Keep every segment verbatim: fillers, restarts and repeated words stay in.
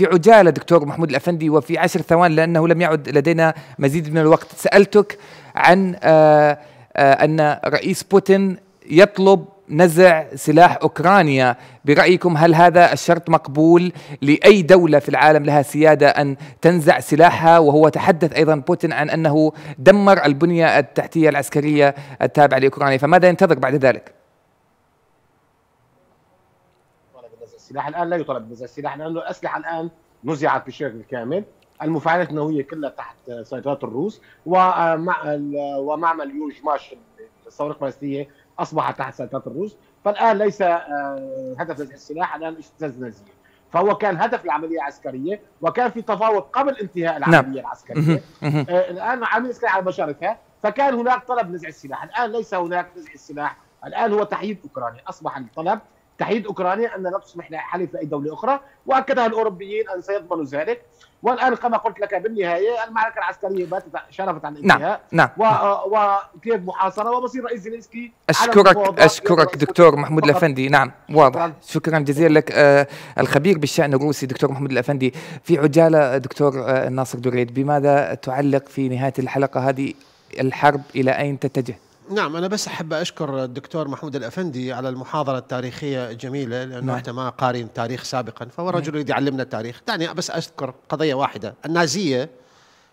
في عجالة دكتور محمود الأفندي وفي عشر ثوان لأنه لم يعد لدينا مزيد من الوقت. سألتك عن آآ آآ أن رئيس بوتين يطلب نزع سلاح أوكرانيا، برأيكم هل هذا الشرط مقبول؟ لأي دولة في العالم لها سيادة أن تنزع سلاحها، وهو تحدث أيضا بوتين عن أنه دمر البنية التحتية العسكرية التابعة لأوكرانيا، فماذا ينتظر بعد ذلك؟ السلاح الآن لا يطلب نزع السلاح لأنه الأسلحة الآن نزعت بشكل كامل، المفاعلات النووية كلها تحت سيطرة الروس، ومعمل يوج ماش الثورة الفلسطينية اصبحت تحت سيطره الروس، فالان ليس هدف نزع السلاح، الان اجتزاز نازيه، فهو كان هدف العمليه عسكريه وكان في تفاوض قبل انتهاء العمليه العسكريه. الان عمليه عسكريه على مشارفها، فكان هناك طلب نزع السلاح، الان ليس هناك نزع السلاح، الان هو تحييد اوكرانيا، اصبح الطلب تحييد اوكرانيا ان لا تصبح حليف لاي دوله اخرى، واكدها الاوروبيين ان سيضمنوا ذلك، والان كما قلت لك بالنهايه المعركه العسكريه باتت شرفت عن الانتهاء. نعم نعم. وكيف محاصره ومصير رئيس زيلينسكي. اشكرك اشكرك دكتور محمود الافندي. نعم واضح، شكرا جزيلا لك. آه الخبير بالشان الروسي دكتور محمود الافندي. في عجاله دكتور آه ناصر دريد، بماذا تعلق في نهايه الحلقه هذه الحرب الى اين تتجه؟ نعم، أنا بس أحب أشكر الدكتور محمود الأفندي على المحاضرة التاريخية الجميلة، لأنه أنت ما قارن التاريخ سابقا، فهو رجل يريد يعلمنا التاريخ. دعني بس أذكر قضية واحدة، النازية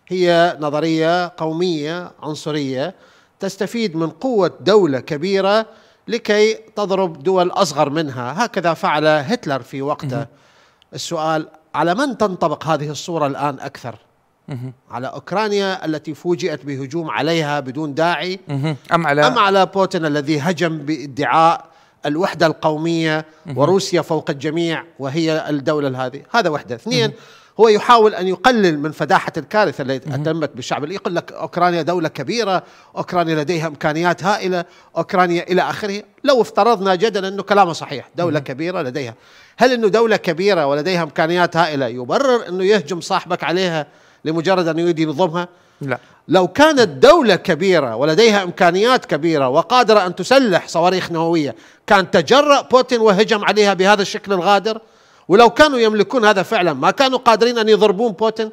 هي نظرية قومية عنصرية تستفيد من قوة دولة كبيرة لكي تضرب دول أصغر منها، هكذا فعل هتلر في وقته. السؤال على من تنطبق هذه الصورة الآن أكثر؟ على أوكرانيا التي فوجئت بهجوم عليها بدون داعي، أم على أم على بوتين الذي هجم بادعاء الوحدة القومية وروسيا فوق الجميع وهي الدولة هذه؟ هذا وحدة. اثنين، هو يحاول أن يقلل من فداحة الكارثة التي أتمت بالشعب، اللي يقول لك أوكرانيا دولة كبيرة، أوكرانيا لديها إمكانيات هائلة، أوكرانيا إلى آخره. لو افترضنا جدلا أنه كلامه صحيح، دولة كبيرة لديها، هل أنه دولة كبيرة ولديها إمكانيات هائلة يبرر أنه يهجم صاحبك عليها لمجرد أن يريد ينظمها؟ لا. لو كانت دولة كبيرة ولديها إمكانيات كبيرة وقادرة أن تسلح صواريخ نووية، كان تجرأ بوتين وهجم عليها بهذا الشكل الغادر؟ ولو كانوا يملكون هذا فعلا ما كانوا قادرين أن يضربون بوتين؟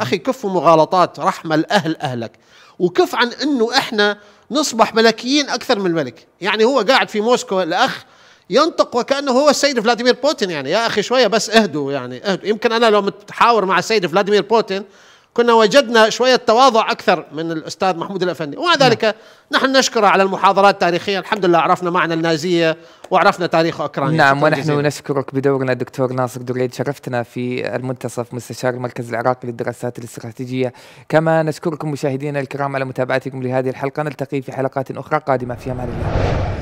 أخي كفوا مغالطات، رحم الأهل أهلك، وكف عن أنه إحنا نصبح ملكيين أكثر من الملك. يعني هو قاعد في موسكو الأخ ينطق وكأنه هو السيد فلاديمير بوتين، يعني يا أخي شوية بس اهدوا، يعني اهدوا. يمكن أنا لو متحاور مع السيد فلاديمير بوتين كنا وجدنا شوية تواضع أكثر من الأستاذ محمود الأفندي. ومع ذلك نحن نشكره على المحاضرات التاريخية، الحمد لله عرفنا معنى النازية وعرفنا تاريخ أوكرانيا. نعم، ونحن نشكرك بدورنا دكتور ناصر دريد، شرفتنا في المنتصف، مستشار المركز العراقي للدراسات الاستراتيجية. كما نشكركم مشاهدينا الكرام على متابعتكم لهذه الحلقة، نلتقي في حلقات أخرى قادمة، فيها مع الله.